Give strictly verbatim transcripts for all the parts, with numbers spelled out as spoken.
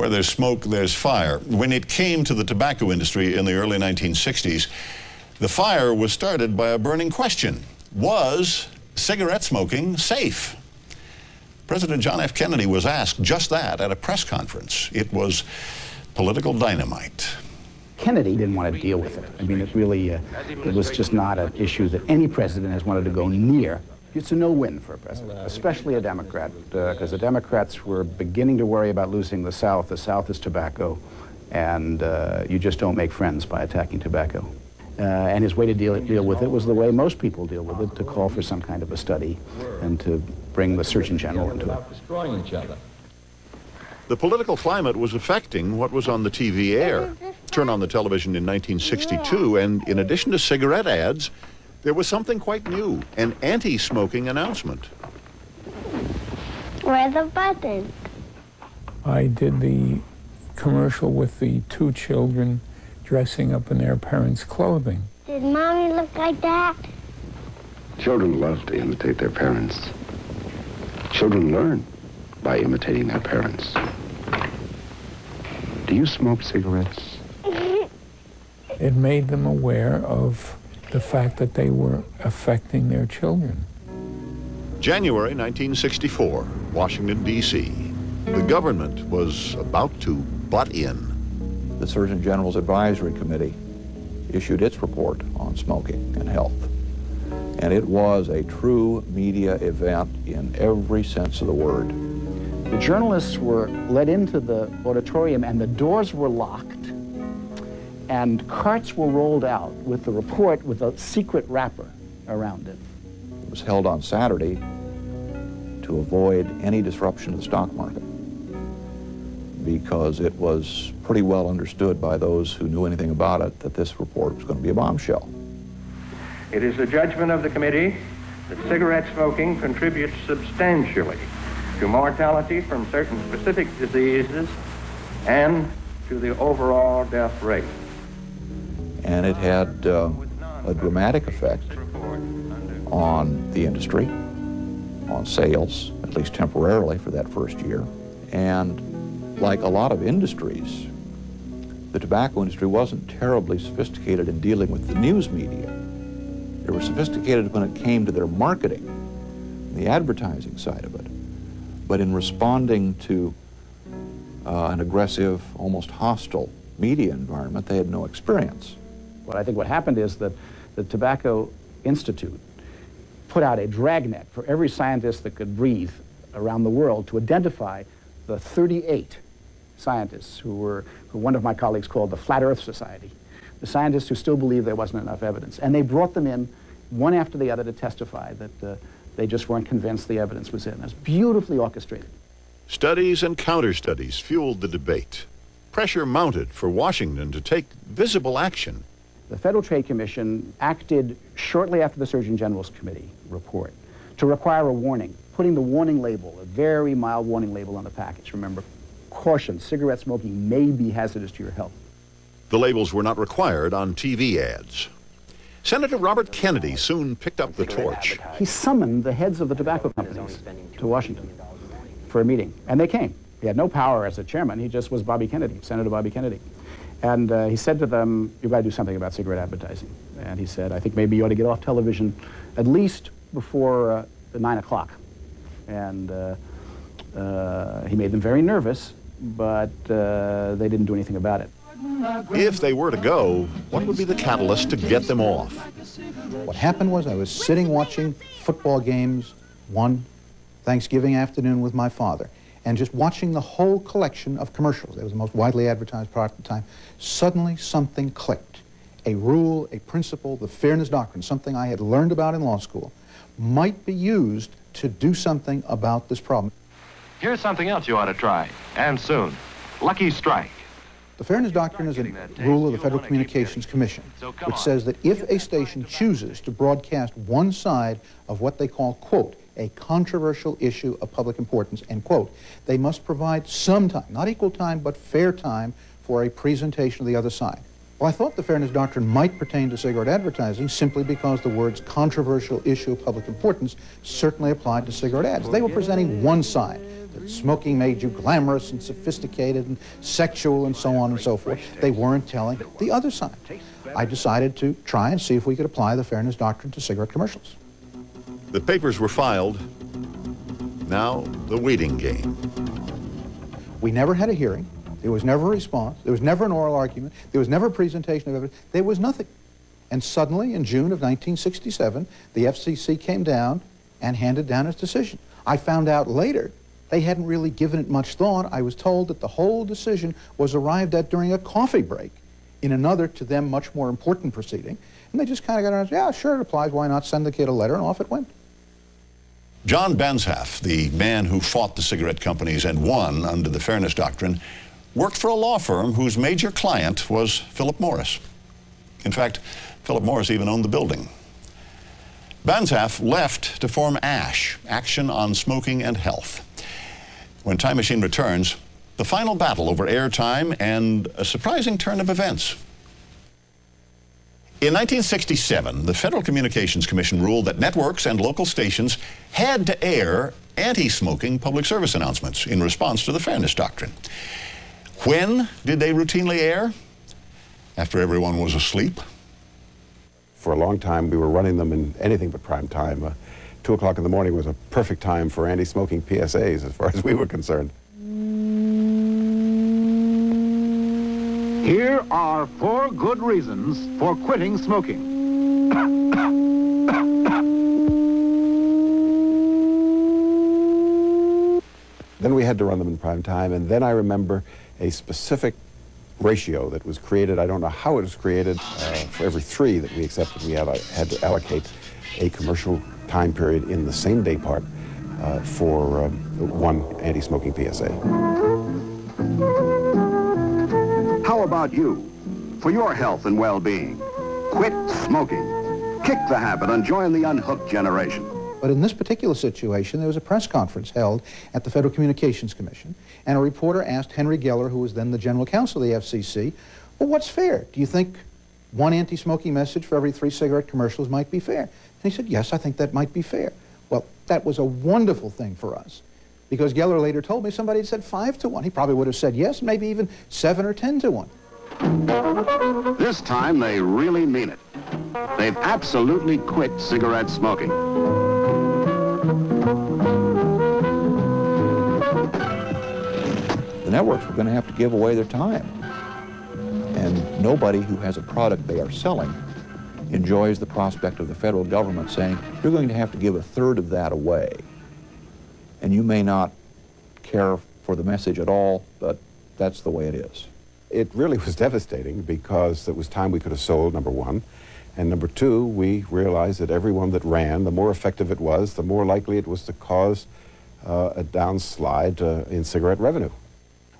where there's smoke, there's fire. When it came to the tobacco industry in the early nineteen sixties, the fire was started by a burning question. Was cigarette smoking safe? President John F. Kennedy was asked just that at a press conference. It was political dynamite. Kennedy didn't want to deal with it. I mean, it really, uh, it was just not an issue that any president has wanted to go near. It's a no-win for a president, especially a Democrat, because uh, the Democrats were beginning to worry about losing the South. The South is tobacco, and uh, you just don't make friends by attacking tobacco. Uh, and his way to deal, deal with it was the way most people deal with it, to call for some kind of a study and to bring the Surgeon General into it. Destroying each other. The political climate was affecting what was on the T V air. Turn on the television in nineteen sixty-two, and in addition to cigarette ads, there was something quite new, an anti-smoking announcement. Where's the button? I did the commercial with the two children dressing up in their parents' clothing. Did Mommy look like that? Children love to imitate their parents. Children learn by imitating their parents. Do you smoke cigarettes? It made them aware of the fact that they were affecting their children. January nineteen sixty-four, Washington, D C The government was about to butt in. The Surgeon General's Advisory Committee issued its report on smoking and health. And it was a true media event in every sense of the word. The journalists were led into the auditorium, and the doors were locked, and carts were rolled out with the report with a secret wrapper around it. It was held on Saturday to avoid any disruption to the stock market, because it was pretty well understood by those who knew anything about it that this report was going to be a bombshell. It is the judgment of the committee that cigarette smoking contributes substantially to mortality from certain specific diseases and to the overall death rate. And it had uh, a dramatic effect on the industry, on sales, at least temporarily for that first year. And like a lot of industries, the tobacco industry wasn't terribly sophisticated in dealing with the news media. They were sophisticated when it came to their marketing, the advertising side of it. But in responding to uh, an aggressive, almost hostile media environment, they had no experience. But I think what happened is that the Tobacco Institute put out a dragnet for every scientist that could breathe around the world to identify the thirty-eight scientists who were, who one of my colleagues called the Flat Earth Society, the scientists who still believed there wasn't enough evidence. And they brought them in one after the other to testify that uh, they just weren't convinced the evidence was in. It was beautifully orchestrated. Studies and counter-studies fueled the debate. Pressure mounted for Washington to take visible action. The Federal Trade Commission acted shortly after the Surgeon General's Committee report to require a warning, putting the warning label, a very mild warning label on the package. Remember, caution, cigarette smoking may be hazardous to your health. The labels were not required on T V ads. Senator Robert Kennedy soon picked up the torch. He summoned the heads of the tobacco companies to Washington for a meeting, and they came. He had no power as a chairman, he just was Bobby Kennedy, Senator Bobby Kennedy. And uh, he said to them, you've got to do something about cigarette advertising. And he said, I think maybe you ought to get off television at least before uh, the nine o'clock. And uh, uh, he made them very nervous, but uh, they didn't do anything about it. If they were to go, what would be the catalyst to get them off? What happened was I was sitting watching football games one Thanksgiving afternoon with my father, and just watching the whole collection of commercials. It was the most widely advertised product at the time. Suddenly something clicked. A rule, a principle, the Fairness Doctrine, something I had learned about in law school, might be used to do something about this problem. Here's something else you ought to try, and soon. Lucky Strike. The Fairness Doctrine is a rule of the Federal Communications Commission, which says that if a station chooses to broadcast one side of what they call, quote, a controversial issue of public importance, end quote, they must provide some time, not equal time, but fair time for a presentation of the other side. Well, I thought the Fairness Doctrine might pertain to cigarette advertising simply because the words controversial issue of public importance certainly applied to cigarette ads. They were presenting one side. that smoking made you glamorous and sophisticated and sexual and so on and so forth. They weren't telling the other side. I decided to try and see if we could apply the Fairness Doctrine to cigarette commercials. The papers were filed. Now, the waiting game. We never had a hearing. There was never a response. There was never an oral argument. There was never a presentation of evidence. There was nothing. And suddenly, in June of nineteen sixty-seven, the F C C came down and handed down its decision. I found out later they hadn't really given it much thought. I was told that the whole decision was arrived at during a coffee break in another, to them, much more important proceeding. And they just kind of got around and said, yeah, sure, it applies. Why not send the kid a letter? And off it went. John Banzhaf, the man who fought the cigarette companies and won under the Fairness Doctrine, worked for a law firm whose major client was Philip Morris. In fact, Philip Morris even owned the building. Banzhaf left to form A S H, Action on Smoking and Health. When Time Machine returns, the final battle over airtime and a surprising turn of events. In nineteen sixty-seven, the Federal Communications Commission ruled that networks and local stations had to air anti-smoking public service announcements in response to the Fairness Doctrine. When did they routinely air? After everyone was asleep. For a long time, we were running them in anything but prime time. Uh, two o'clock in the morning was a perfect time for anti-smoking P S As, as far as we were concerned. Here are four good reasons for quitting smoking. Then we had to run them in prime time, and then I remember a specific ratio that was created. I don't know how it was created. Uh, for every three that we accepted, we had, had to allocate a commercial time period in the same day part uh, for um, one anti-smoking P S A. How about you? For your health and well-being, quit smoking. Kick the habit and join the unhooked generation. But in this particular situation, there was a press conference held at the Federal Communications Commission, and a reporter asked Henry Geller, who was then the general counsel of the F C C, well, what's fair? Do you think one anti-smoking message for every three cigarette commercials might be fair? And he said, yes, I think that might be fair. Well, that was a wonderful thing for us, because Geller later told me somebody had said five to one. He probably would have said yes, maybe even seven or ten to one. This time, they really mean it. They've absolutely quit cigarette smoking. The networks were going to have to give away their time. And nobody who has a product they are selling enjoys the prospect of the federal government saying, you're going to have to give a third of that away. And you may not care for the message at all, but that's the way it is. It really was devastating because it was time we could have sold, number one. And number two, we realized that everyone that ran, the more effective it was, the more likely it was to cause uh, a downslide uh, in cigarette revenue.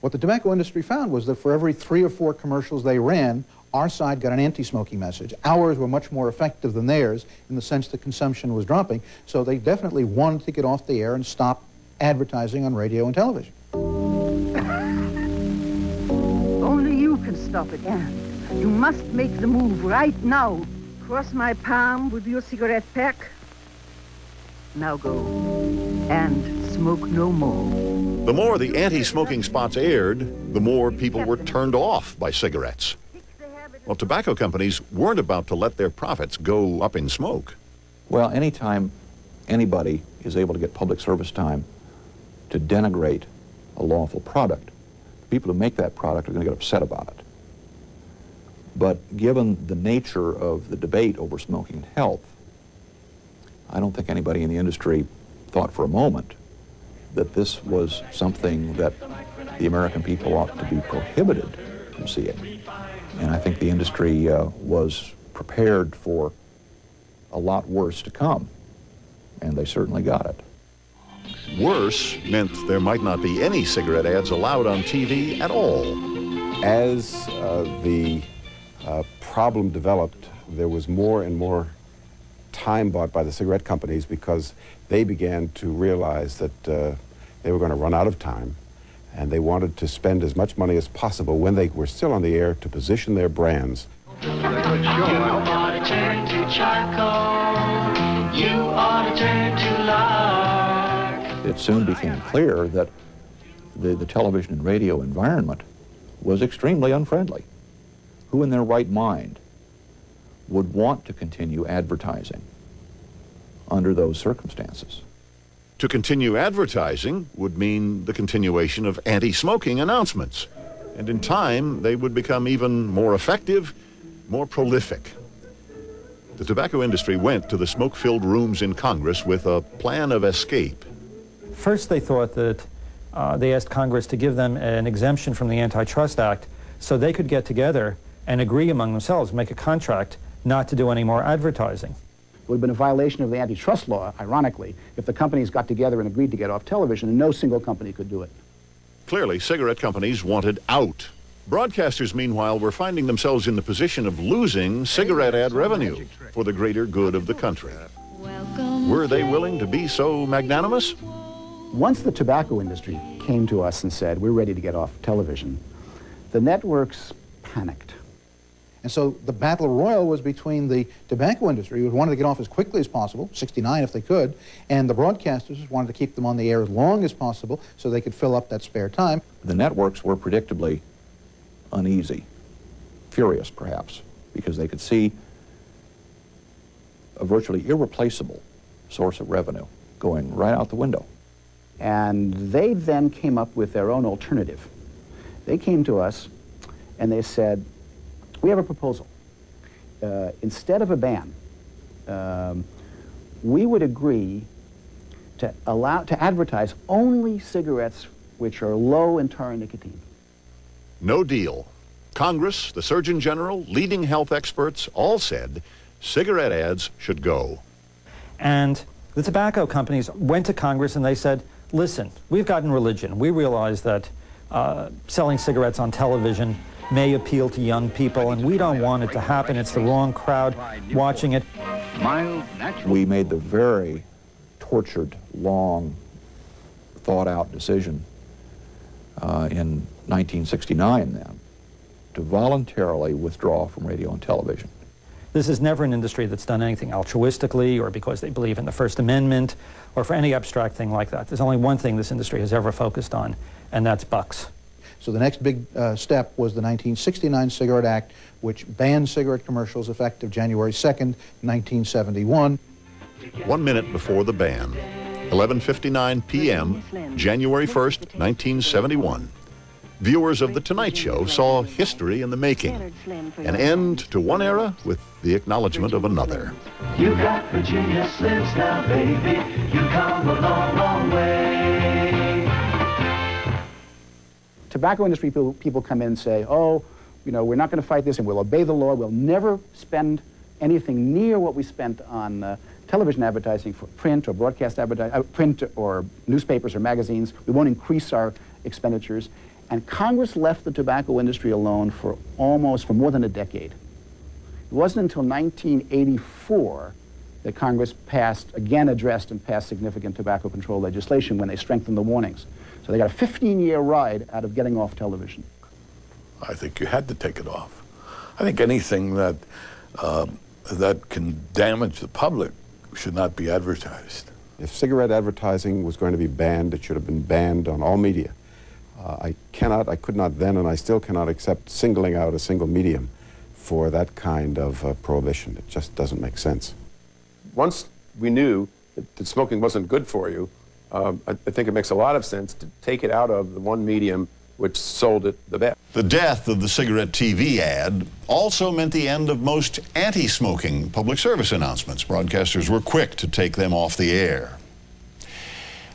What the tobacco industry found was that for every three or four commercials they ran, our side got an anti-smoking message. Ours were much more effective than theirs in the sense that consumption was dropping, so they definitely wanted to get off the air and stop advertising on radio and television. Only you can stop it, Anne. You must make the move right now. Cross my palm with your cigarette pack. Now go and smoke no more. The more the anti-smoking spots aired, the more people were turned off by cigarettes. Well, tobacco companies weren't about to let their profits go up in smoke. Well, anytime anybody is able to get public service time to denigrate a lawful product, the people who make that product are going to get upset about it. But given the nature of the debate over smoking and health, I don't think anybody in the industry thought for a moment that this was something that the American people ought to be prohibited from seeing. And I think the industry uh, was prepared for a lot worse to come, and they certainly got it. Worse meant there might not be any cigarette ads allowed on T V at all. As uh, the uh, problem developed, there was more and more time bought by the cigarette companies because they began to realize that uh, they were going to run out of time, and they wanted to spend as much money as possible when they were still on the air to position their brands. You ought to turn to charcoal. You ought to turn to lard. it soon became clear that the, the television and radio environment was extremely unfriendly. Who in their right mind would want to continue advertising under those circumstances? To continue advertising would mean the continuation of anti-smoking announcements. And in time, they would become even more effective, more prolific. The tobacco industry went to the smoke-filled rooms in Congress with a plan of escape. First, they thought that uh, they asked Congress to give them an exemption from the Antitrust Act so they could get together and agree among themselves, make a contract not to do any more advertising. It would have been a violation of the antitrust law, ironically, if the companies got together and agreed to get off television, and no single company could do it. Clearly, cigarette companies wanted out. Broadcasters, meanwhile, were finding themselves in the position of losing cigarette ad revenue for the greater good of the country. Were they willing to be so magnanimous? Once the tobacco industry came to us and said, we're ready to get off television, the networks panicked. And so the battle royal was between the tobacco industry, who wanted to get off as quickly as possible, sixty-nine if they could, and the broadcasters who wanted to keep them on the air as long as possible so they could fill up that spare time. The networks were predictably uneasy, furious perhaps, because they could see a virtually irreplaceable source of revenue going right out the window. And they then came up with their own alternative. They came to us and they said, we have a proposal. Uh, instead of a ban, um, we would agree to allow to advertise only cigarettes which are low in taurine nicotine. No deal. Congress, the Surgeon General, leading health experts all said cigarette ads should go. And the tobacco companies went to Congress and they said, listen, we've gotten religion. We realize that uh, selling cigarettes on television may appeal to young people, and we don't want it to happen. It's the wrong crowd watching it. We made the very tortured, long, thought-out decision uh, in nineteen sixty-nine then to voluntarily withdraw from radio and television. This is never an industry that's done anything altruistically or because they believe in the First Amendment or for any abstract thing like that. There's only one thing this industry has ever focused on, and that's bucks. So the next big uh, step was the nineteen sixty-nine Cigarette Act, which banned cigarette commercials effective January second, nineteen seventy-one. One minute before the ban, eleven fifty-nine p m, January first, nineteen seventy-one, viewers of The Tonight Show saw history in the making, an end to one era with the acknowledgement of another. You got Virginia Slims now, baby. You come a long, long way. Tobacco industry people, people come in and say, oh, you know, we're not going to fight this and we'll obey the law. We'll never spend anything near what we spent on uh, television advertising for print or broadcast advertising, uh, print or newspapers or magazines. We won't increase our expenditures. And Congress left the tobacco industry alone for almost, for more than a decade. It wasn't until nineteen eighty-four that Congress passed, again addressed and passed significant tobacco control legislation when they strengthened the warnings. So they got a fifteen-year ride out of getting off television. I think you had to take it off. I think anything that, uh, that can damage the public should not be advertised. If cigarette advertising was going to be banned, it should have been banned on all media. Uh, I cannot, I could not then, and I still cannot accept singling out a single medium for that kind of uh, prohibition. It just doesn't make sense. Once we knew that, that smoking wasn't good for you, um, I, I think it makes a lot of sense to take it out of the one medium which sold it the best. The death of the cigarette T V ad also meant the end of most anti-smoking public service announcements. Broadcasters were quick to take them off the air.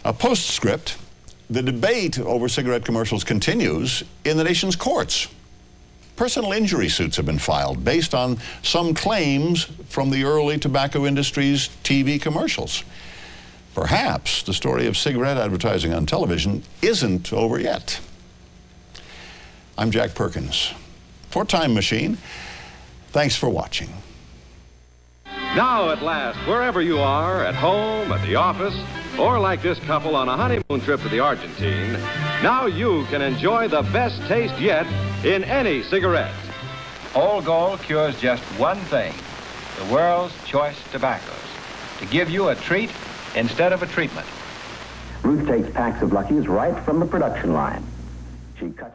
A postscript, the debate over cigarette commercials continues in the nation's courts. Personal injury suits have been filed based on some claims from the early tobacco industry's T V commercials. Perhaps the story of cigarette advertising on television isn't over yet. I'm Jack Perkins for Time Machine. Thanks for watching. Now at last, wherever you are, at home, at the office, or like this couple on a honeymoon trip to the Argentine, now you can enjoy the best taste yet in any cigarette. Old Gold cures just one thing, the world's choice tobaccos, to give you a treat instead of a treatment. Ruth takes packs of Luckies right from the production line. She cuts